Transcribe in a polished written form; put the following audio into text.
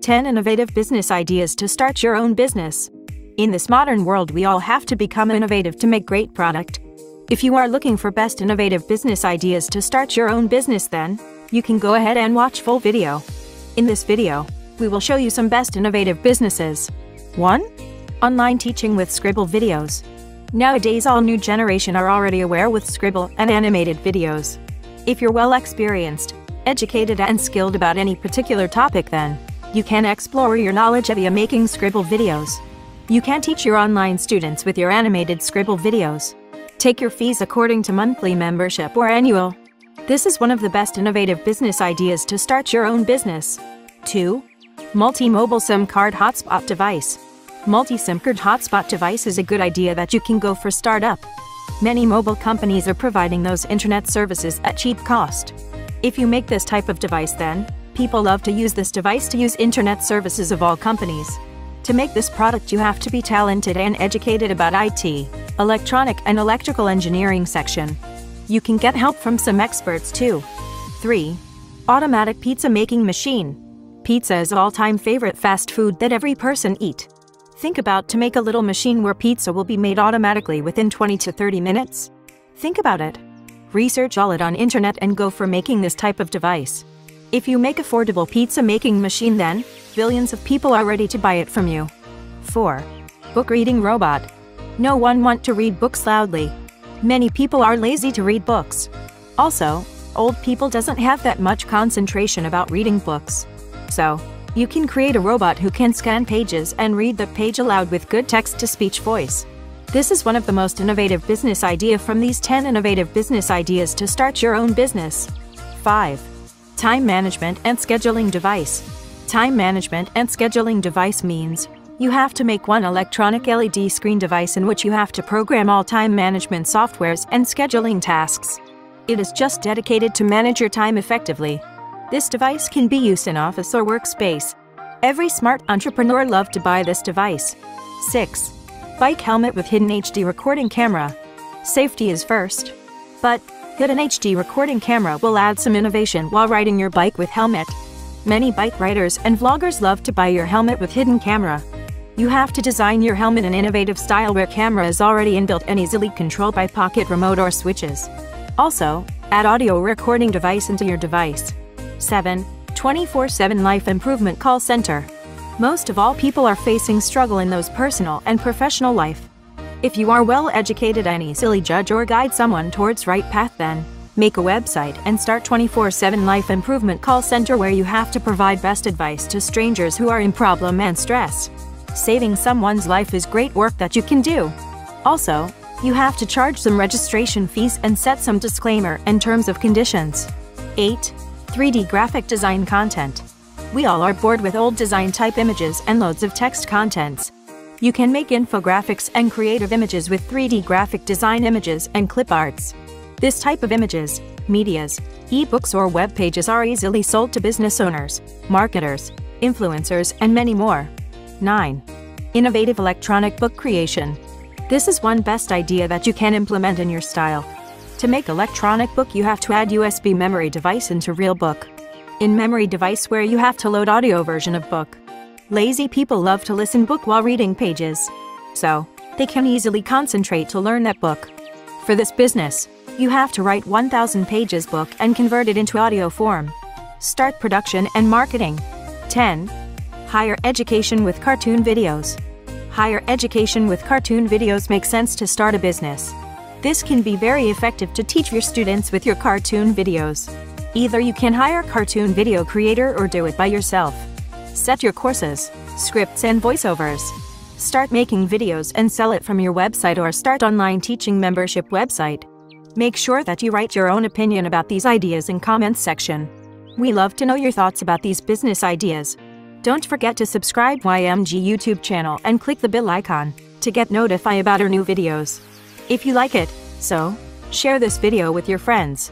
10 Innovative Business Ideas to Start Your Own Business. In this modern world, we all have to become innovative to make great product. If you are looking for best innovative business ideas to start your own business, then you can go ahead and watch full video. In this video, we will show you some best innovative businesses. 1. Online teaching with Scribble videos. Nowadays, all new generation are already aware with Scribble and animated videos. If you're well experienced, educated and skilled about any particular topic, then you can explore your knowledge via making Scribble videos. You can teach your online students with your animated Scribble videos. Take your fees according to monthly membership or annual. This is one of the best innovative business ideas to start your own business. 2. Multi-mobile SIM card hotspot device. Multi-SIM card hotspot device is a good idea that you can go for startup. Many mobile companies are providing those internet services at cheap cost. If you make this type of device, then people love to use this device to use internet services of all companies. To make this product, you have to be talented and educated about IT, electronic and electrical engineering section. You can get help from some experts too. 3. Automatic pizza making machine. Pizza is all-time favorite fast food that every person eat. Think about to make a little machine where pizza will be made automatically within 20 to 30 minutes. Think about it. Research all it on internet and go for making this type of device. If you make affordable pizza making machine, then billions of people are ready to buy it from you. 4. Book reading robot. No one want to read books loudly. Many people are lazy to read books. Also, old people doesn't have that much concentration about reading books. So, you can create a robot who can scan pages and read the page aloud with good text-to-speech voice. This is one of the most innovative business idea from these 10 innovative business ideas to start your own business. 5. Time management and scheduling device. Time management and scheduling device means you have to make one electronic LED screen device in which you have to program all time management softwares and scheduling tasks. It is just dedicated to manage your time effectively. This device can be used in office or workspace. Every smart entrepreneur loves to buy this device. 6. Bike helmet with hidden HD recording camera. Safety is first, but an HD recording camera will add some innovation while riding your bike with helmet. Many bike riders and vloggers love to buy your helmet with hidden camera. You have to design your helmet in innovative style where camera is already inbuilt and easily controlled by pocket remote or switches. Also, add audio recording device into your device. 7. 24/7 Life Improvement Call Center. Most of all people are facing struggle in those personal and professional life. If you are well educated and easily judge or guide someone towards right path, then make a website and start 24/7 Life Improvement Call Center where you have to provide best advice to strangers who are in problem and stress. Saving someone's life is great work that you can do. Also, you have to charge some registration fees and set some disclaimer and terms of conditions. 8. 3D graphic design content. We all are bored with old design type images and loads of text contents. You can make infographics and creative images with 3D graphic design images and clip arts. This type of images, medias, ebooks or web pages are easily sold to business owners, marketers, influencers and many more. 9. Innovative electronic book creation. This is one best idea that you can implement in your style. To make electronic book, you have to add USB memory device into real book. In memory device where you have to load audio version of book. Lazy people love to listen book while reading pages. So, they can easily concentrate to learn that book. For this business, you have to write 1,000 pages book and convert it into audio form. Start production and marketing. 10. Higher education with cartoon videos. Higher education with cartoon videos makes sense to start a business. This can be very effective to teach your students with your cartoon videos. Either you can hire cartoon video creator or do it by yourself. Set your courses, scripts and voiceovers. Start making videos and sell it from your website or start online teaching membership website. Make sure that you write your own opinion about these ideas in comments section. We love to know your thoughts about these business ideas. Don't forget to subscribe YMG YouTube channel and click the bell icon to get notified about our new videos. If you like it, so share this video with your friends.